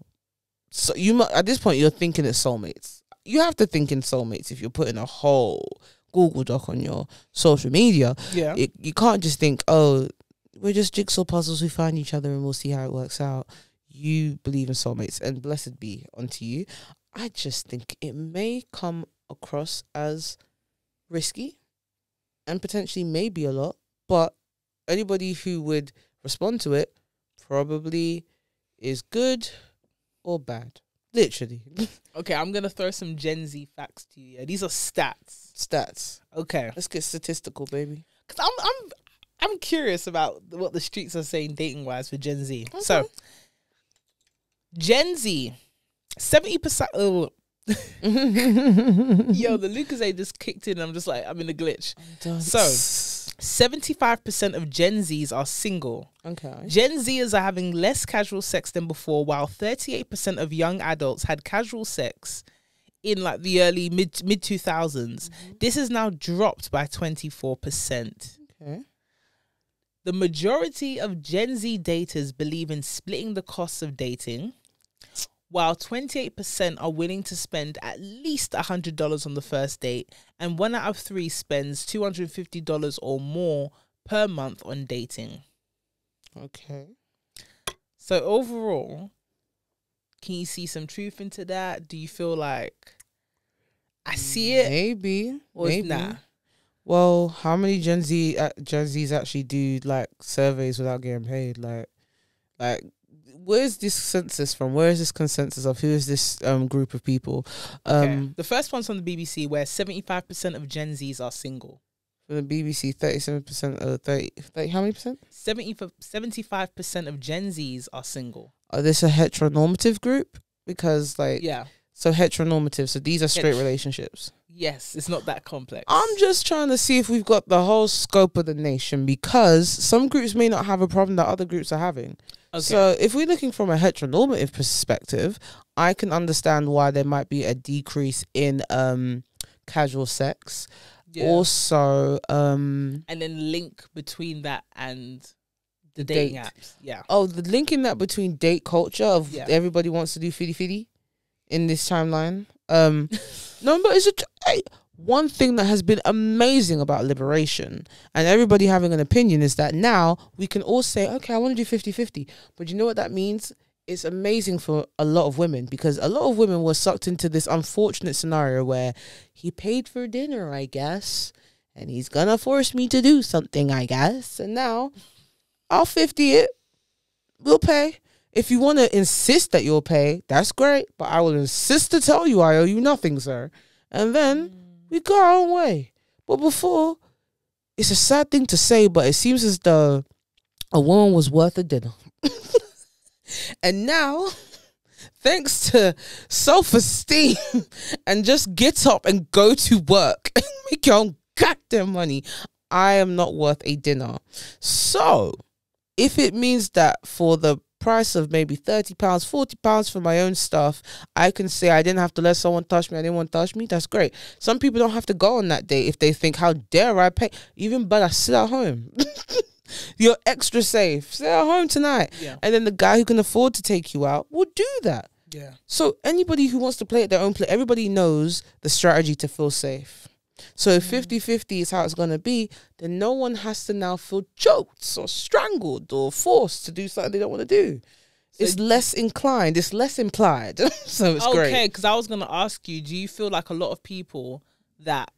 So at this point, you're thinking it's soulmates. You have to think in soulmates if you're putting a whole Google Doc on your social media. Yeah, you can't just think, oh, we're just jigsaw puzzles. We find each other and we'll see how it works out. You believe in soulmates, and blessed be unto you. I just think it may come across as risky and potentially maybe a lot, but anybody who would respond to it probably is good. Or bad. Literally. Okay, I'm going to throw some Gen Z facts to you. These are stats. Stats. Okay. Let's get statistical, baby. Because I'm curious about what the streets are saying dating-wise for Gen Z. Okay. So, Gen Z, 70%... Oh. Yo, the Lucasade just kicked in. I'm just like, I'm in a glitch. So, 75% of Gen Zs are single. Okay. Gen Zers are having less casual sex than before, while 38% of young adults had casual sex in like the early mid 2000s. This is now dropped by 24%. Okay. The majority of Gen Z daters believe in splitting the costs of dating, while 28% are willing to spend at least $100 on the first date, and 1 out of 3 spends $250 or more per month on dating. Okay. So overall, can you see some truth into that? Do you feel like I see it? Maybe. Or maybe. Nah? Well, how many Gen Zs actually do like surveys without getting paid? Like. Where's this census from? Where is this consensus of who is this group of people? Okay. The first one's from the BBC, where 75% of Gen Zs are single. From the BBC, 37% of 30, how many percent? 75% of Gen Zs are single. Are this a heteronormative group? Because like, yeah. So heteronormative. So these are straight relationships. Yes, it's not that complex. I'm just trying to see if we've got the whole scope of the nation, because some groups may not have a problem that other groups are having. Okay. So if we're looking from a heteronormative perspective, I can understand why there might be a decrease in casual sex. Yeah. Also, and then link between that and the dating apps. Yeah. Oh, the linking that between date culture of everybody wants to do fiddy-fiddy in this timeline. No, but it's one thing that has been amazing about liberation and everybody having an opinion is that now we can all say, okay, I want to do 50-50. But you know what that means? It's amazing for a lot of women, because a lot of women were sucked into this unfortunate scenario where he paid for dinner, I guess, and he's going to force me to do something, I guess. And now I'll 50 it. We'll pay. If you want to insist that you'll pay, that's great. But I will insist to tell you I owe you nothing, sir. And then we go our own way. But before, it's a sad thing to say, but it seems as though a woman was worth a dinner. And now, thanks to self-esteem and just get up and go to work and make your own goddamn money, I am not worth a dinner. So, if it means that for the price of maybe £30, £40 for my own stuff, I can say I didn't have to let someone touch me, I didn't want to touch me, that's great. Some people don't have to go on that day if they think, how dare I pay? Even better, sit at home. You're extra safe. Sit at home tonight. Yeah. And then the guy who can afford to take you out will do that. Yeah. So anybody who wants to play at their own play, everybody knows the strategy to feel safe. So if 50-50 is how it's going to be, then no one has to now feel choked or strangled or forced to do something they don't want to do. So it's less inclined. It's less implied. So it's great. Okay, because I was going to ask you, do you feel like a lot of people that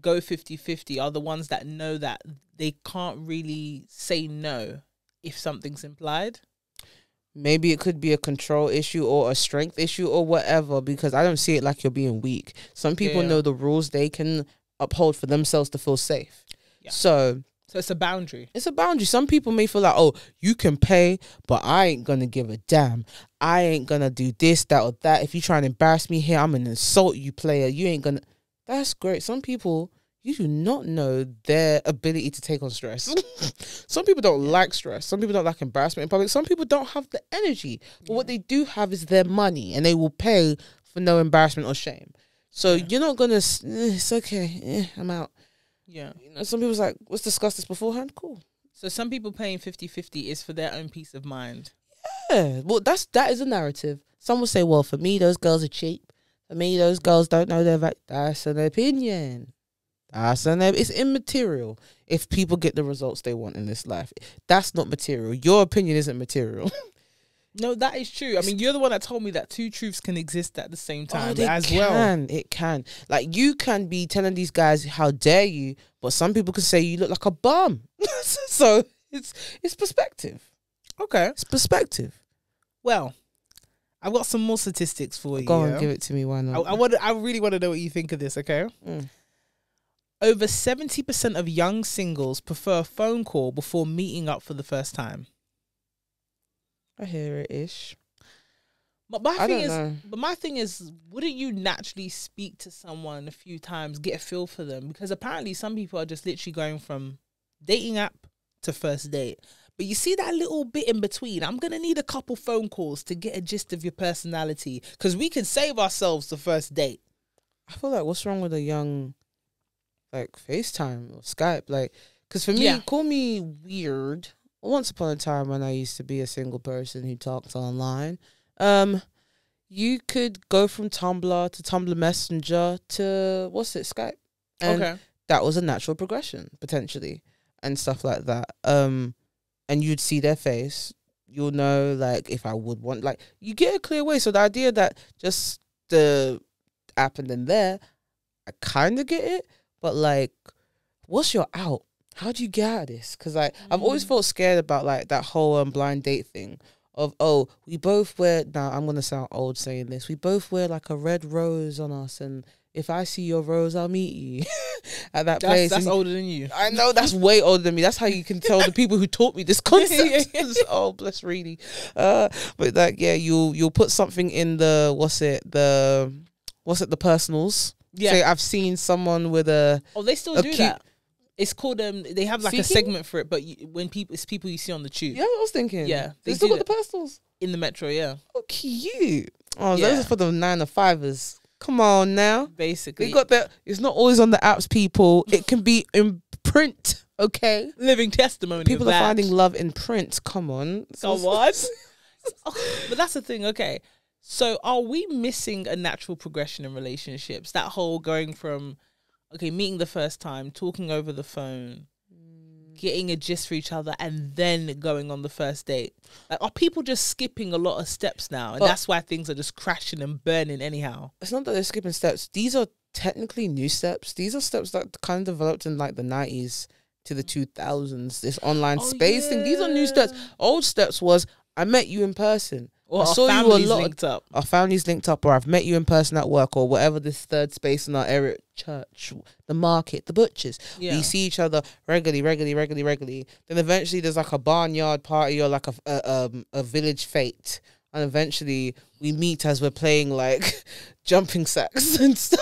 go 50-50 are the ones that know that they can't really say no if something's implied? Maybe it could be a control issue or a strength issue or whatever, because I don't see it like you're being weak. Some people know the rules they can uphold for themselves to feel safe. Yeah. So it's a boundary. It's a boundary. Some people may feel like, oh, you can pay, but I ain't going to give a damn. I ain't going to do this, that, or that. If you try and embarrass me here, I'm going to insult you, player. You ain't going to... That's great. Some people... You do not know their ability to take on stress. Some people don't like stress. Some people don't like embarrassment in public. Some people don't have the energy. But what they do have is their money, and they will pay for no embarrassment or shame. So you're not going to, it's okay, I'm out. Yeah. You know, some people's like, let's discuss this beforehand. Cool. So some people paying 50-50 is for their own peace of mind. Yeah. Well, that is a narrative. Some will say, well, for me, those girls are cheap. For me, those girls don't know their value. That's an opinion. It's immaterial if people get the results they want in this life. That's not material. Your opinion isn't material. No, that is true. I mean, you're the one that told me that two truths can exist at the same time It can. Like, you can be telling these guys, how dare you? But some people can say, you look like a bum. So it's perspective. Okay. It's perspective. Well, I've got some more statistics for you. Go on, give it to me. Why not? I really want to know what you think of this, okay? Over 70% of young singles prefer a phone call before meeting up for the first time. I hear it ish. But my thing is, wouldn't you naturally speak to someone a few times, get a feel for them? Because apparently some people are just literally going from dating app to first date. But you see that little bit in between. I'm going to need a couple phone calls to get a gist of your personality, because we can save ourselves the first date. I feel like, what's wrong with a young... like FaceTime or Skype, like, because for me, call me weird. Once upon a time when I used to be a single person who talked online, you could go from Tumblr to Tumblr Messenger to Skype, and that was a natural progression potentially, and stuff like that. And you'd see their face, you'll know like if I would want, like, you get a clear way. So the idea that just the app and then there, I kind of get it. But, like, what's your out? How do you get out of this? Because, like, I've always felt scared about, like, that whole blind date thing of, oh, we both wear... Now, I'm going to sound old saying this. We both wear, like, a red rose on us and if I see your rose, I'll meet you at that place. That's older than you. I know, that's way older than me. That's how you can tell the people who taught me this concept. Oh, bless Reedy. But like, yeah, you'll put something in the, what's it, the personals. Yeah. So I've seen someone with a... Oh, they still do that. It's called, they have like a segment for it, but it's people you see on the tube. Yeah, I was thinking. Yeah. They still got the personals. In the metro, yeah. Oh, cute. Oh, yeah. Those are for the 9 to 5ers. Come on now. Basically. They got that. It's not always on the apps, people. It can be in print, okay? Living testimony. People are finding love in print. Come on. So what? But that's the thing, okay. So are we missing a natural progression in relationships? That whole going from, okay, meeting the first time, talking over the phone, getting a gist for each other, and then going on the first date. Like, are people just skipping a lot of steps now? And that's why things are just crashing and burning anyhow. It's not that they're skipping steps. These are technically new steps. These are steps that kind of developed in like the 90s to the 2000s, this online space thing. These are new steps. Old steps was, I met you in person. Or I saw you a lot. Linked up. Our families linked up, or I've met you in person at work, or whatever this third space in our area, church, the market, the butchers. Yeah. We see each other regularly. Then eventually there's like a barnyard party or like a village fete, and eventually we meet as we're playing like jumping sacks and stuff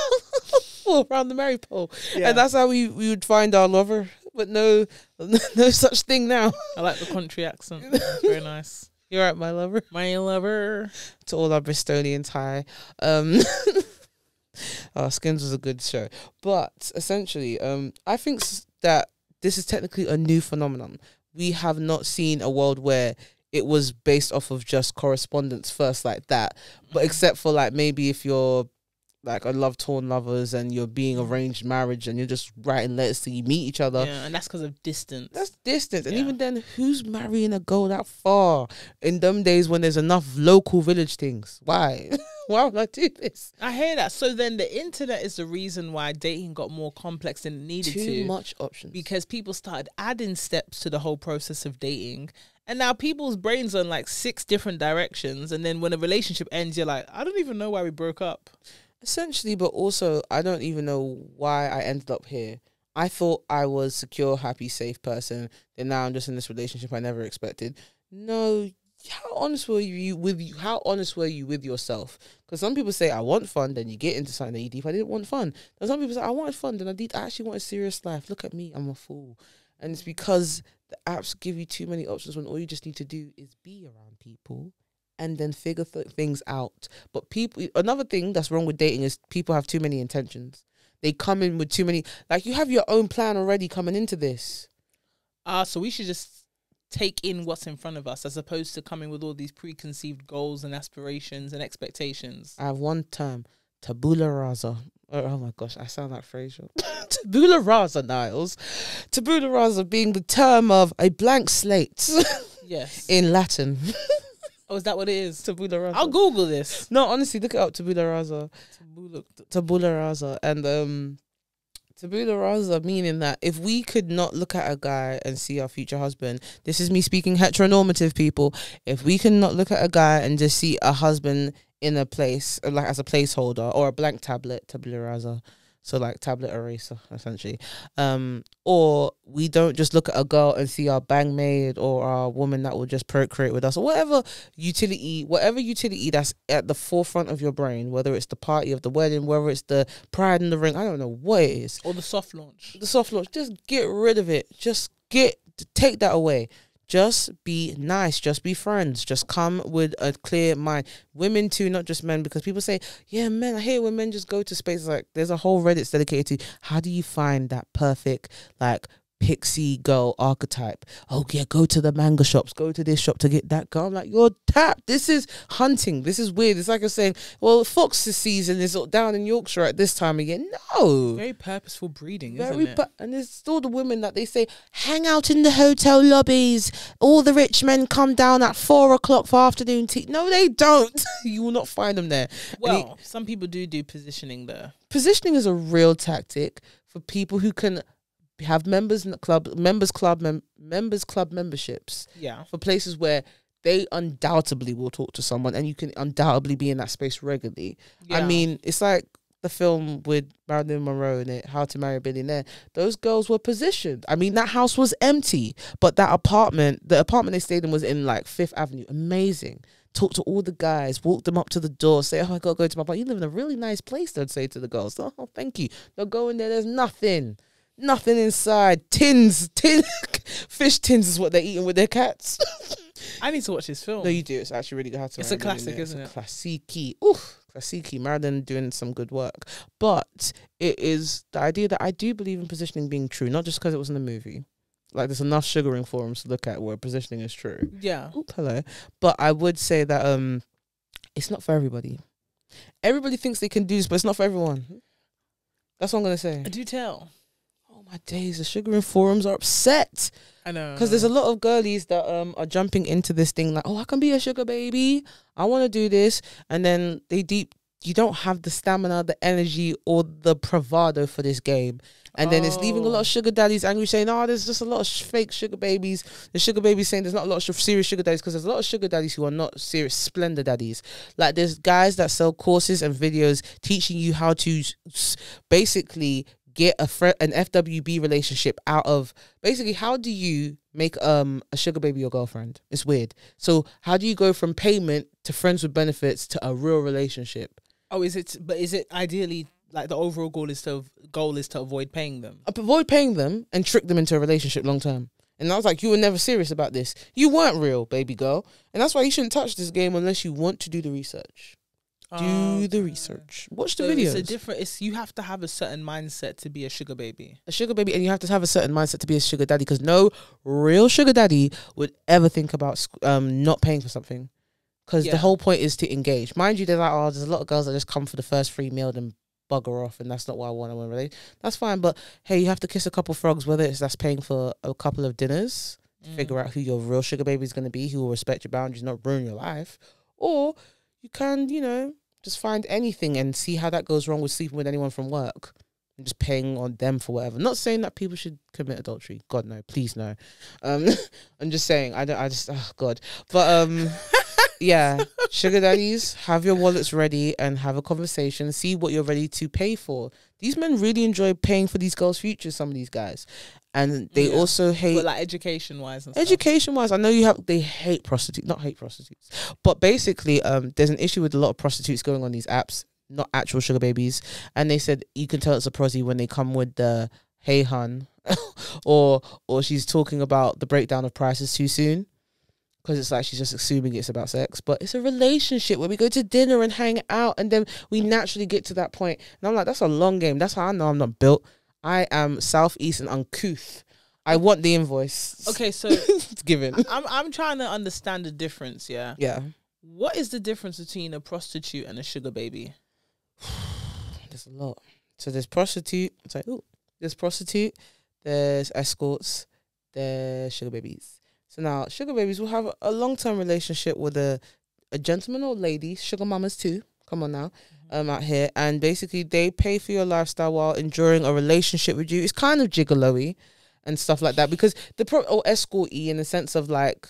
around the merry pole, yeah. And that's how we would find our lover. But no such thing now. I like the country accent. It's very nice. You're right, my lover. My lover. To all our Bristolians, hi. Skins was a good show. But essentially, I think that this is technically a new phenomenon. We have not seen a world where it was based off of just correspondence first like that. But except for like maybe if you're like a love-torn lovers and you're being arranged marriage and you're just writing letters till you meet each other. Yeah, and that's because of distance. That's distance. And even then, who's marrying a girl that far? In them days when there's enough local village things. Why? Why would I do this? I hear that. So then the internet is the reason why dating got more complex than it needed to. Too much options. Because people started adding steps to the whole process of dating. And now people's brains are in like 6 different directions. And then when a relationship ends, you're like, I don't even know why we broke up. Essentially, but also, I don't even know why I ended up here. I thought I was secure, happy, safe person, and now I'm just in this relationship I never expected. No, how honest were you with yourself? Because some people say, I want fun, then you get into something that you deep. I didn't want fun. And some people say, I wanted fun, then I actually want a serious life. Look at me, I'm a fool. And it's because the apps give you too many options when all you just need to do is be around people. And then figure things out. But people, another thing that's wrong with dating is people have too many intentions. They come in with too many. Like, you have your own plan already coming into this. So we should just take in what's in front of us as opposed to coming with all these preconceived goals and aspirations and expectations. I have one term, tabula rasa. Oh my gosh, I sound like Frasier. Tabula rasa, Niles. Tabula rasa being the term of a blank slate. Yes. In Latin. Oh, is that what it is? Tabula rasa. I'll Google this. No, honestly, look it up. Tabula rasa. Tabula rasa. And tabula rasa meaning that if we could not look at a guy and see our future husband, this is me speaking heteronormative, people. If we cannot look at a guy and just see a husband in a place, like as a placeholder or a blank tablet, tabula rasa. So like tablet eraser, essentially. Or we don't just look at a girl and see our bang maid or our woman that will just procreate with us or whatever utility that's at the forefront of your brain, whether it's the party of the wedding, whether it's the pride in the ring, I don't know what it is. Or the soft launch. The soft launch. Just get rid of it. Just take that away. Just be nice. Just be friends. Just come with a clear mind. Women too, not just men. Because people say, yeah, men, I hate when men just go to space. Like, there's a whole Reddit dedicated to how do you find that perfect, like, pixie girl archetype? Oh, yeah, go to the manga shops. Go to this shop to get that girl. I'm like, you're tapped. This is hunting. This is weird. It's like I'm saying, well, fox's season is down in Yorkshire at this time again. No. Very purposeful breeding, isn't it? And there's still the women that they say, hang out in the hotel lobbies. All the rich men come down at 4 o'clock for afternoon tea. No, they don't. You will not find them there. Well, some people do positioning there. Positioning is a real tactic for people who can... have members club memberships, yeah, for places where they undoubtedly will talk to someone and you can undoubtedly be in that space regularly. Yeah. I mean, it's like the film with Marilyn Monroe in it, How to Marry a Billionaire, those girls were positioned. I mean, that house was empty, but that apartment, the apartment they stayed in was in like 5th Avenue. Amazing. Talk to all the guys, walk them up to the door, say, oh, I got to go to my apartment. You live in a really nice place, they'd say to the girls. Oh, thank you. They'll go in there, there's nothing. Nothing inside. Tins. Fish tins is what they're eating with their cats. I need to watch this film. No, you do. It's actually really good. It's a classic, isn't it? Classic-y. Oof. Classic-y. Marilyn doing some good work. But it is the idea that I do believe in positioning being true, not just because it was in the movie. Like, there's enough sugaring forums to look at where positioning is true. Yeah. Oop, hello. But I would say that it's not for everybody. Everybody thinks they can do this, but it's not for everyone. That's what I'm going to say. I do tell. Oh my days, the sugaring forums are upset. I know. Because there's a lot of girlies that are jumping into this thing like, oh, I can be a sugar baby. I want to do this. And then they you don't have the stamina, the energy, or the bravado for this game. And then it's leaving a lot of sugar daddies angry, saying, oh, there's just a lot of fake sugar babies. The sugar babies saying there's not a lot of serious sugar daddies, because there's a lot of sugar daddies who are not serious splendor daddies. Like, there's guys that sell courses and videos teaching you how to basically get an FWB relationship out of, basically, how do you make a sugar baby your girlfriend? It's weird. So how do you go from payment to friends with benefits to a real relationship? Oh, is it ideally, like, the overall goal is to avoid paying them? Avoid paying them and trick them into a relationship long term. And I was like, you were never serious about this. You weren't real, baby girl. And that's why you shouldn't touch this game unless you want to do the research. Do the research. Watch the videos. It's a different. You have to have a certain mindset to be a sugar baby. A sugar baby, and you have to have a certain mindset to be a sugar daddy. Because no real sugar daddy would ever think about not paying for something. Because the whole point is to engage. Mind you, they're like, oh, there's a lot of girls that just come for the first free meal and bugger off, and that's not what I want. I want to relate. That's fine, but hey, you have to kiss a couple frogs. Whether that's paying for a couple of dinners, to figure out who your real sugar baby is going to be, who will respect your boundaries, not ruin your life, or you can, you know, just find anything and see how that goes wrong with sleeping with anyone from work and just paying on them for whatever. Not saying that people should commit adultery. God, no. Please, no. I'm just saying, I just, oh, God. But, yeah, sugar daddies, have your wallets ready and have a conversation. See what you're ready to pay for. These men really enjoy paying for these girls' futures, some of these guys. And they also hate... But like education-wise and stuff. Education-wise, I know you have... They hate prostitutes. Not hate prostitutes. But basically, there's an issue with a lot of prostitutes going on these apps, not actual sugar babies. And they said, you can tell it's a prosy when they come with the, hey, hun. or she's talking about the breakdown of prices too soon. Because it's like she's just assuming it's about sex. But it's a relationship where we go to dinner and hang out. And then we naturally get to that point. And I'm like, that's a long game. That's how I know I'm not built. I am Southeast and uncouth. I want the invoice. Okay, so it's given. I'm trying to understand the difference, yeah. Yeah. What is the difference between a prostitute and a sugar baby? There's a lot. So there's prostitute. It's like, ooh, there's prostitute, there's escorts, there's sugar babies. So now sugar babies will have a long term relationship with a gentleman or lady, sugar mamas too. Come on now, out here. And basically they pay for your lifestyle while enduring a relationship with you. It's kind of gigolo-y and stuff like that. Because or escort-y, in the sense of like,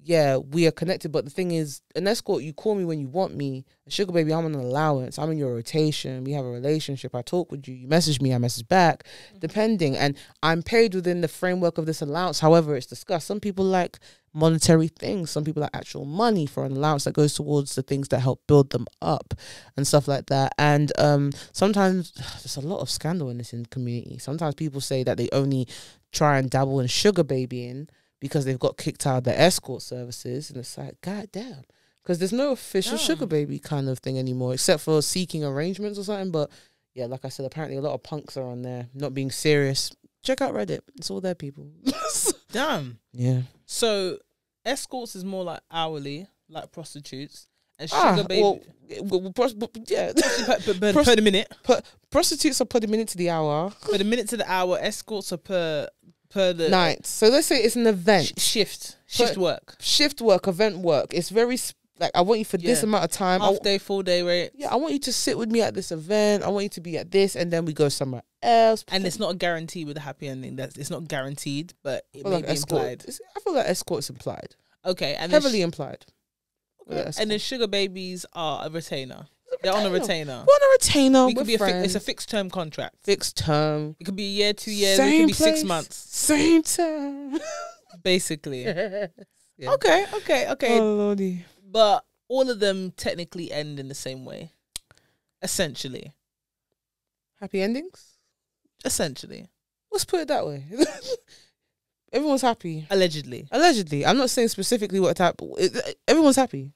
yeah, we are connected. But the thing is, an escort, you call me when you want me. A sugar baby, I'm on an allowance. I'm in your rotation. We have a relationship. I talk with you. You message me. I message back, depending. And I'm paid within the framework of this allowance. However, it's discussed. Some people like monetary things. Some people like actual money for an allowance that goes towards the things that help build them up and stuff like that. And sometimes there's a lot of scandal in this community. Sometimes people say that they only try and dabble in sugar babying because they've got kicked out of the escort services. And it's like, God damn. Because there's no official sugar baby kind of thing anymore, except for seeking arrangements or something. But yeah, like I said, apparently a lot of punks are on there, not being serious. Check out Reddit. It's all there, people. Damn. Yeah. So escorts is more like hourly, like prostitutes. And sugar baby. Per minute. Prostitutes are per the minute to the hour. Per the minute to the hour. Escorts are per the night. So let's say it's an event. Shift work, event work. It's very, like, I want you for this amount of time. Half day, full day, right? Yeah, I want you to sit with me at this event. I want you to be at this, and then we go somewhere else. And it's not a guarantee with a happy ending. It's not guaranteed, but it may be implied. I feel like escort's implied. Okay. And heavily implied. Okay. And then sugar babies are a retainer. They're on a retainer. We're on a retainer. It's a fixed term contract. Fixed term. It could be a year, 2 years. Same it could be place, 6 months. Same term. Basically. Yeah. Okay. Oh, Lordy. But all of them technically end in the same way. Essentially. Happy endings? Essentially. Let's put it that way. Everyone's happy. Allegedly. Allegedly. I'm not saying specifically what type. Everyone's happy.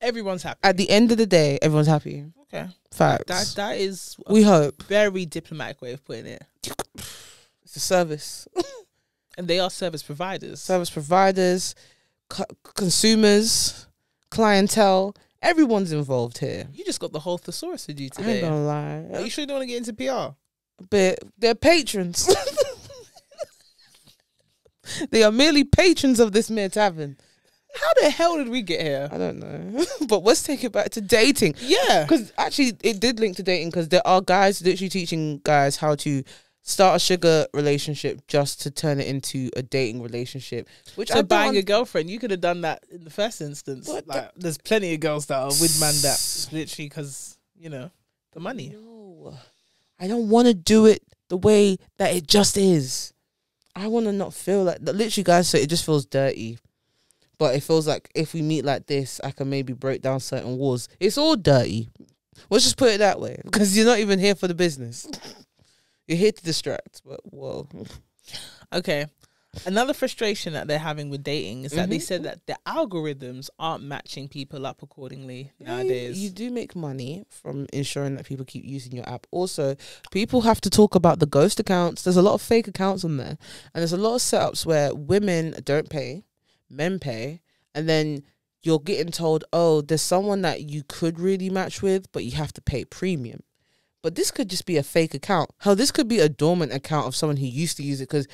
Everyone's happy. At the end of the day, everyone's happy. Okay. Facts. That is... We hope. Very diplomatic way of putting it. It's a service. And they are service providers. Service providers, consumers, clientele. Everyone's involved here. You just got the whole thesaurus to do today. I ain't gonna lie. Are you sure you don't want to get into PR? But they're patrons. They are merely patrons of this mere tavern. How the hell did we get here? I don't know. But let's take it back to dating. Yeah. Because actually it did link to dating, because there are guys literally teaching guys how to start a sugar relationship just to turn it into a dating relationship. Which so buying a girlfriend, you could have done that in the first instance. Like, there's plenty of girls that are with man that literally because, you know, the money. No. I don't want to do it the way that it just is. I want to not feel like... Literally, guys, so it just feels dirty. But it feels like if we meet like this, I can maybe break down certain walls. It's all dirty. Let's just put it that way. Because you're not even here for the business. You're here to distract. But whoa. Okay. Another frustration that they're having with dating is that they said that the algorithms aren't matching people up accordingly nowadays. You do make money from ensuring that people keep using your app. Also, people have to talk about the ghost accounts. There's a lot of fake accounts on there. And there's a lot of setups where women don't pay. Men pay, and then you're getting told, oh, there's someone that you could really match with, but you have to pay premium. But this could just be a fake account. Hell, this could be a dormant account of someone who used to use it, because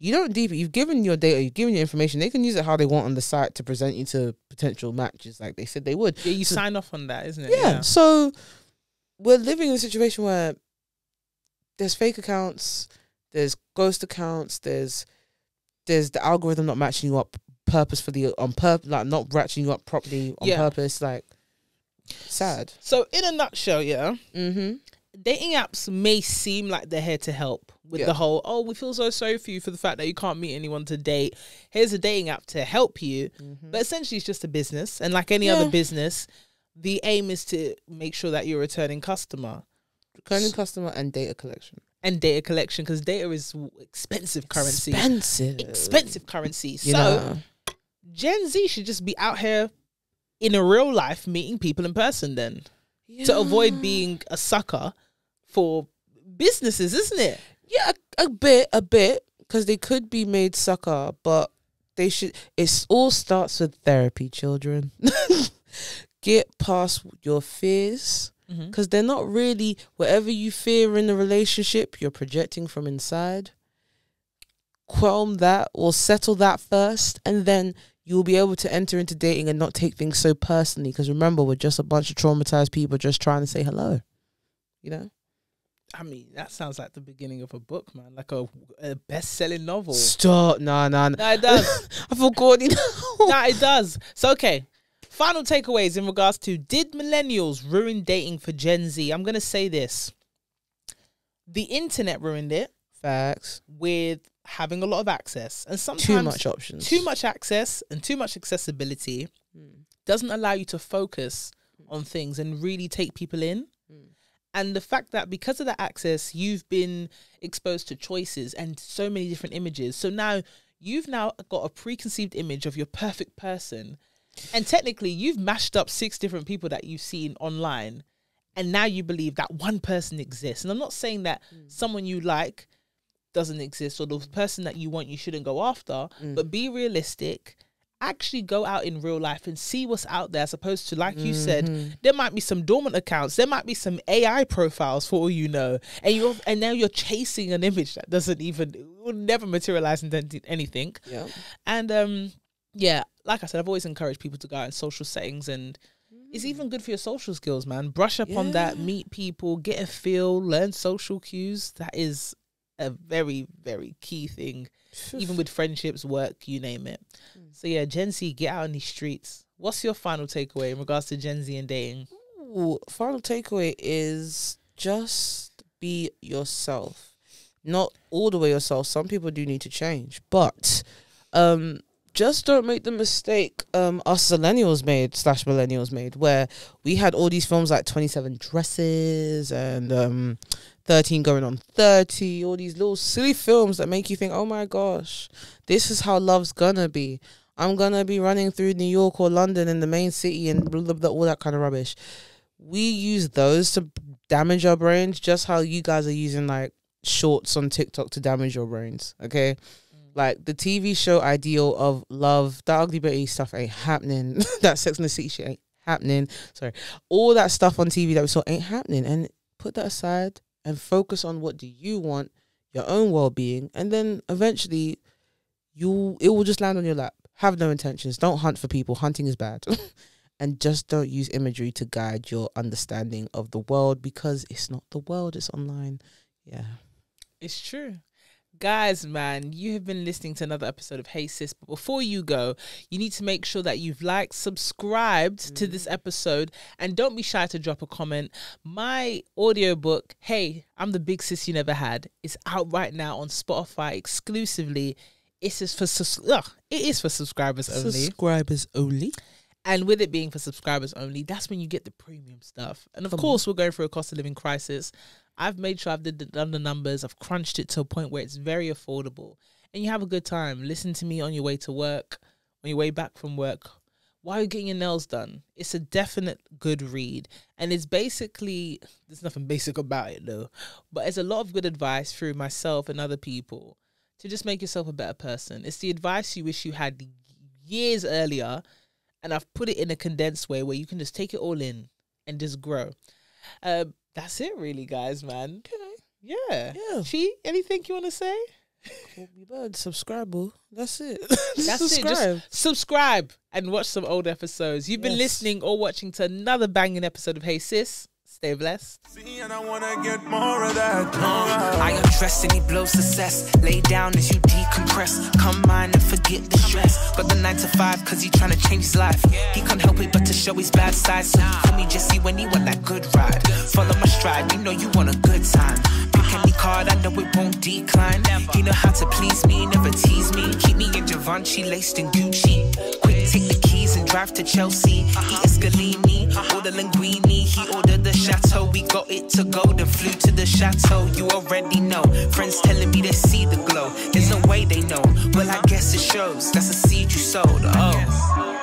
you don't deep it. You've given your data, you've given your information. They can use it how they want on the site to present you to potential matches like they said they would. Yeah, you sign off on that, isn't it? Yeah, so we're living in a situation where there's fake accounts, there's ghost accounts, there's the algorithm not matching you up purposefully on purpose, like not ratcheting you up properly on purpose, like sad. So in a nutshell, dating apps may seem like they're here to help with the whole, oh, we feel so sorry for you for the fact that you can't meet anyone to date. Here's a dating app to help you, but essentially it's just a business, and like any other business, the aim is to make sure that you're a returning customer and data collection. And data collection, because data is expensive currency. Expensive currency. You know. Gen Z should just be out here in a real life meeting people in person then. Yeah. To avoid being a sucker for businesses, isn't it? Yeah, a bit. Because they could be made sucker, but they should... It all starts with therapy, children. Get past your fears. Because they're not really... Whatever you fear in the relationship, you're projecting from inside. Quell that or settle that first, and then you'll be able to enter into dating and not take things so personally. Because remember, we're just a bunch of traumatized people just trying to say hello. You know? I mean, that sounds like the beginning of a book, man. Like a best-selling novel. Stop. Nah. Nah, it does. I feel corny now. Nah, it does. So, okay. Final takeaways in regards to, did millennials ruin dating for Gen Z? I'm going to say this. The internet ruined it. Facts. With having a lot of access. And sometimes too much options. Too much access and too much accessibility doesn't allow you to focus on things and really take people in. And the fact that because of that access, you've been exposed to choices and so many different images. So now you've got a preconceived image of your perfect person. And technically, you've mashed up 6 different people that you've seen online, and now you believe that one person exists. And I'm not saying that someone you like doesn't exist, or the person that you want you shouldn't go after, but be realistic. Actually go out in real life and see what's out there, as opposed to, like you said, there might be some dormant accounts, there might be some AI profiles for all you know, and now you're chasing an image that doesn't even, will never materialize into anything. Yeah. And, yeah, like I said, I've always encouraged people to go out in social settings, and it's even good for your social skills, man. Brush up on that, meet people, get a feel, learn social cues. That is a very, very key thing, even with friendships, work, you name it. So yeah, Gen Z, get out on these streets. What's your final takeaway in regards to Gen Z and dating? Ooh, final takeaway is just be yourself. Not all the way yourself. Some people do need to change. But just don't make the mistake us millennials made, where we had all these films like 27 Dresses and 13 Going on 30, all these little silly films that make you think, oh my gosh, this is how love's gonna be. I'm gonna be running through New York or London in the main city and blah, blah, blah, all that kind of rubbish. We use those to damage our brains just how you guys are using like shorts on TikTok to damage your brains, okay? Like the TV show ideal of love, that Ugly Betty stuff ain't happening. That Sex and the City shit ain't happening. Sorry. All that stuff on TV that we saw ain't happening. And put that aside and focus on what do you want, your own well-being, and then eventually it will just land on your lap. Have no intentions. Don't hunt for people. Hunting is bad. And just don't use imagery to guide your understanding of the world, because it's not the world, it's online. Yeah. It's true. Guys, man, you have been listening to another episode of Hey Sis. But before you go, you need to make sure that you've liked, subscribed to this episode, and don't be shy to drop a comment. My audiobook, Hey, I'm the Big Sis You Never Had, is out right now on Spotify exclusively. It is for subscribers only. Subscribers only. And with it being for subscribers only, that's when you get the premium stuff. And of course, we're going through a cost of living crisis. I've made sure I've done the numbers. I've crunched it to a point where it's very affordable. And you have a good time. Listen to me on your way to work, on your way back from work, while you're getting your nails done. It's a definite good read. And it's basically, there's nothing basic about it though, but it's a lot of good advice through myself and other people to just make yourself a better person. It's the advice you wish you had years earlier, and I've put it in a condensed way where you can just take it all in and just grow. That's it really, guys, man. Okay. Yeah. Chi, anything you want to say? Call me bird, subscribe. That's it. That's it. Just subscribe and watch some old episodes. You've been listening or watching to another banging episode of Hey Sis. Stay blessed. See, and I wanna get more of that. I undress and he blows success. Lay down as you decompress. Come mine and forget the stress. But the 9 to 5, cause he tryna change his life. He can't help it but to show his bad side. So for me, just see when he want that good ride. Follow my stride, you know you want a good time. Pick any card, I know it won't decline. You know how to please me, never tease me. Keep me in Givenchy, laced in Gucci. Quick, take the keys and drive to Chelsea. Eat Scalini, order linguine. He ordered the chateau, we got it to go, then flew to the chateau. You already know, friends telling me they see the glow. There's no way they know, well I guess it shows. That's a seed you sowed, oh.